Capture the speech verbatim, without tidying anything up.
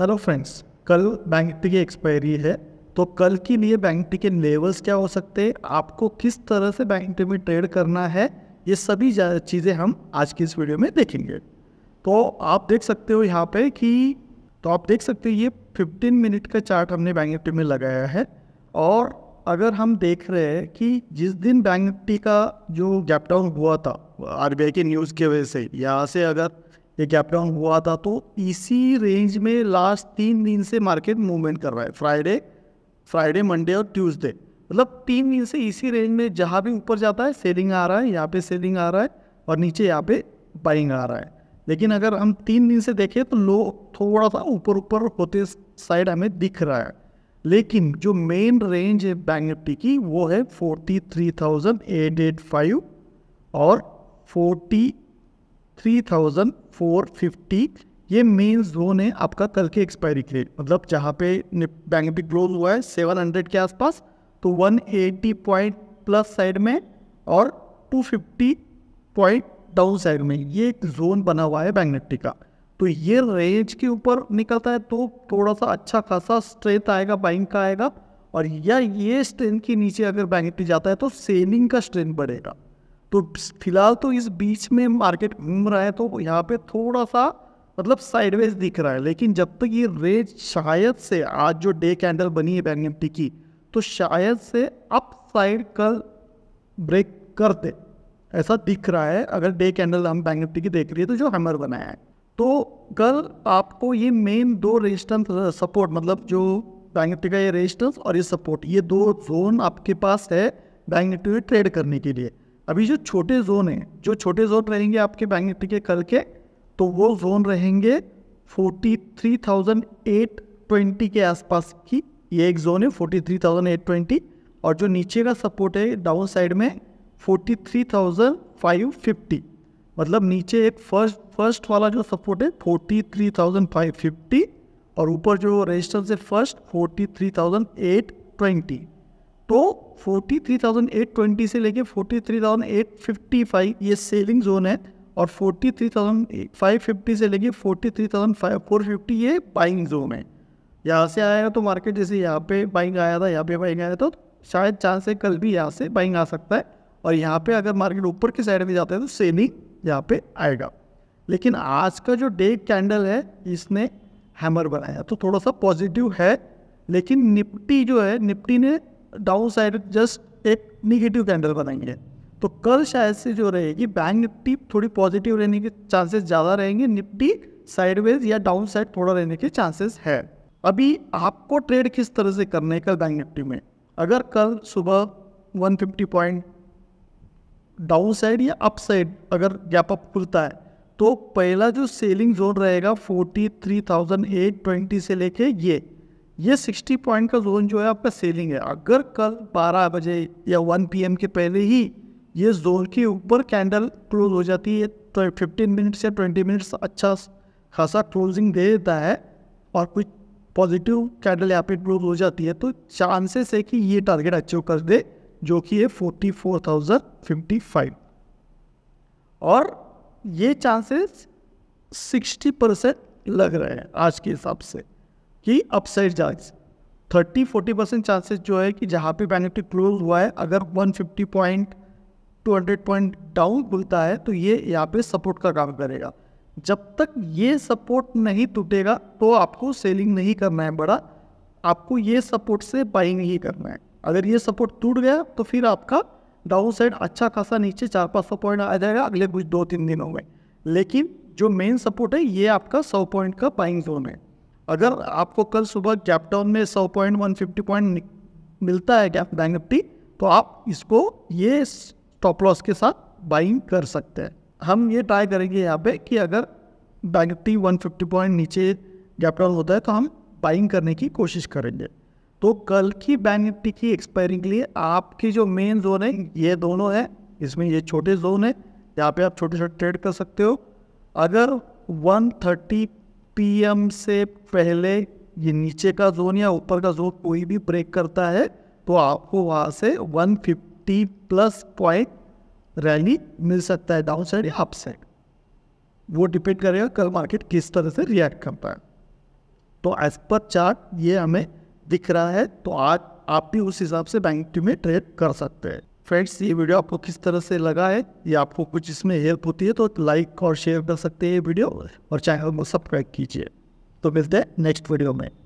Hello friends, कल bank Nifty की expiry है, तो कल के लिए बैंक निफ्टी के लेवल्स क्या हो सकते हैं, आपको किस तरह से बैंक निफ्टी में ट्रेड करना है, ये सभी चीज़ें हम आज की इस वीडियो में देखेंगे। तो आप देख सकते हो यहाँ पे कि तो आप देख सकते हो ये पंद्रह मिनट का चार्ट हमने बैंक निफ्टी में लगाया है। और अगर हम देख रहे हैं कि जिस दिन बैंक निफ्टी का जो गैप डाउन हुआ था आरबीआई के न्यूज़ की वजह से, यहाँ से अगर ये गैप डाउन हुआ था, तो इसी रेंज में लास्ट तीन दिन से मार्केट मूवमेंट कर रहा है। फ्राइडे फ्राइडे मंडे और ट्यूसडे, मतलब तीन दिन से इसी रेंज में जहाँ भी ऊपर जाता है सेलिंग आ रहा है, यहाँ पे सेलिंग आ रहा है और नीचे यहाँ पे बाइंग आ रहा है। लेकिन अगर हम तीन दिन से देखें तो लो थोड़ा सा ऊपर ऊपर होते साइड हमें दिख रहा है, लेकिन जो मेन रेंज है बैंक निफ्टी की वो है forty three thousand eight eight five और forty three thousand four fifty, ये मेन जोन है आपका कल के एक्सपायरी के लिए। मतलब जहाँ पे बैंक निफ्टी क्लोज हुआ है सेवन हंड्रेड के आसपास, तो one eighty point plus side में और two fifty point down side में ये एक जोन बना हुआ है बैंक निफ्टी का। तो ये रेंज के ऊपर निकलता है तो थोड़ा सा अच्छा खासा स्ट्रेंथ आएगा, बाइंग का आएगा, और या ये स्ट्रेंथ के नीचे अगर बैंक निफ्टी जाता है तो सेलिंग का स्ट्रेंथ बढ़ेगा। तो फिलहाल तो इस बीच में मार्केट घूम रहा है, तो यहाँ पे थोड़ा सा मतलब साइडवेज दिख रहा है। लेकिन जब तक ये रेंज शायद से आज जो डे कैंडल बनी है बैंक निफ्टी की, तो शायद से अप साइड कल ब्रेक कर दे, ऐसा दिख रहा है। अगर डे कैंडल हम बैंक निफ्टी की देख रही है तो जो हैमर बनाया है, तो कल आपको ये मेन दो रेजिस्टेंस सपोर्ट, मतलब जो बैंक निफ्टी का ये रेजिस्टेंस और ये सपोर्ट, ये दो जोन आपके पास है बैंक निफ्टी में ट्रेड करने के लिए। अभी जो छोटे जोन हैं, जो छोटे जोन रहेंगे आपके बैंक निफ्टी के कल के, तो वो जोन रहेंगे forty three thousand eight twenty के आसपास की, ये एक जोन है forty three thousand eight twenty, और जो नीचे का सपोर्ट है डाउन साइड में forty three thousand five fifty. मतलब नीचे एक फर्स्ट फर्स्ट वाला जो सपोर्ट है forty three thousand five fifty और ऊपर जो रेजिस्टेंस है first forty three thousand eight twenty. तो forty three thousand eight twenty से लेके forty three thousand eight fifty five ये सेलिंग जोन है, और forty three thousand five fifty से लेके forty three thousand four fifty ये बाइंग जोन है। यहाँ से आया तो मार्केट जैसे यहाँ पे बाइंग आया था, यहाँ पे बाइंग आया था, तो शायद चांस है कल भी यहाँ से बाइंग आ सकता है। और यहाँ पे अगर मार्केट ऊपर की साइड में जाता है तो सेलिंग यहाँ पे आएगा। लेकिन आज का जो डे कैंडल है इसने हैमर बनाया, तो थोड़ा सा पॉजिटिव है। लेकिन निफ्टी जो है, निफ्टी ने डाउन साइड जस्ट एक निगेटिव कैंडल बनाएंगे, तो कल शायद से जो रहेगी बैंक निफ्टी थोड़ी पॉजिटिव रहने के चांसेस ज़्यादा रहेंगे, निफ्टी साइडवेज या डाउन साइड थोड़ा रहने के चांसेस है। अभी आपको ट्रेड किस तरह से करना है कल बैंक निफ्टी में। अगर कल सुबह one fifty point down side या अप साइड अगर गैप अप खुलता है, तो पहला जो सेलिंग जोन रहेगा forty three thousand eight twenty से लेके ये ये सिक्सटी पॉइंट का जोन जो है आपका सेलिंग है। अगर कल बारह बजे या वन पी एम के पहले ही ये जोन के ऊपर कैंडल क्लोज हो जाती है, तो फिफ्टीन मिनट्स या ट्वेंटी मिनट्स अच्छा खासा क्लोजिंग दे देता है और कुछ पॉजिटिव कैंडल यहाँ पे क्लोज हो जाती है, तो चांसेस है कि ये टारगेट अचीव कर दे, जो कि है forty four thousand fifty five. और ये चांसेस सिक्सटी परसेंट लग रहे हैं आज के हिसाब से कि upside chance thirty forty percent chances जो है कि जहाँ पे बैंक निफ्टी क्लोज हुआ है, अगर one fifty point two hundred point down खुलता है तो ये यहाँ पे सपोर्ट का काम करेगा। जब तक ये सपोर्ट नहीं टूटेगा तो आपको सेलिंग नहीं करना है बड़ा, आपको ये सपोर्ट से बाइंग ही करना है। अगर ये सपोर्ट टूट गया तो फिर आपका डाउन साइड अच्छा खासा नीचे चार पाँच सौ पॉइंट आ जाएगा अगले कुछ दो तीन दिनों में। लेकिन जो मेन सपोर्ट है ये आपका सौ पॉइंट का बाइंग जोन है। अगर आपको कल सुबह गैप डाउन में सौ पॉइंट वन फिफ्टी पॉइंट मिलता है गैप बैंक निफ्टी, तो आप इसको ये स्टॉप लॉस के साथ बाइंग कर सकते हैं। हम ये ट्राई करेंगे यहाँ पे कि अगर bank nifty one fifty point नीचे गैप डाउन होता है तो हम बाइंग करने की कोशिश करेंगे। तो कल की बैंक निफ्टी की एक्सपायरी के लिए आपकी जो मेन जोन है ये दोनों है, इसमें ये छोटे जोन है, यहाँ पर आप छोटे छोटे ट्रेड कर सकते हो। अगर वन थर्टी पीएम से पहले ये नीचे का जोन या ऊपर का जोन कोई भी ब्रेक करता है, तो आपको वहाँ से one fifty plus point rally मिल सकता है डाउन साइड या अप साइड। वो डिपेंड करेगा कल मार्केट किस तरह से रिएक्ट करता है। तो एज पर चार्ट ये हमें दिख रहा है। तो आज आप भी उस हिसाब से बैंक निफ्टी में ट्रेड कर सकते हैं। फ्रेंड्स, ये वीडियो आपको किस तरह से लगा है, ये आपको कुछ इसमें हेल्प होती है तो लाइक और शेयर कर सकते हैं ये वीडियो, और चैनल को सब्सक्राइब कीजिए। तो मिलते हैं नेक्स्ट वीडियो में।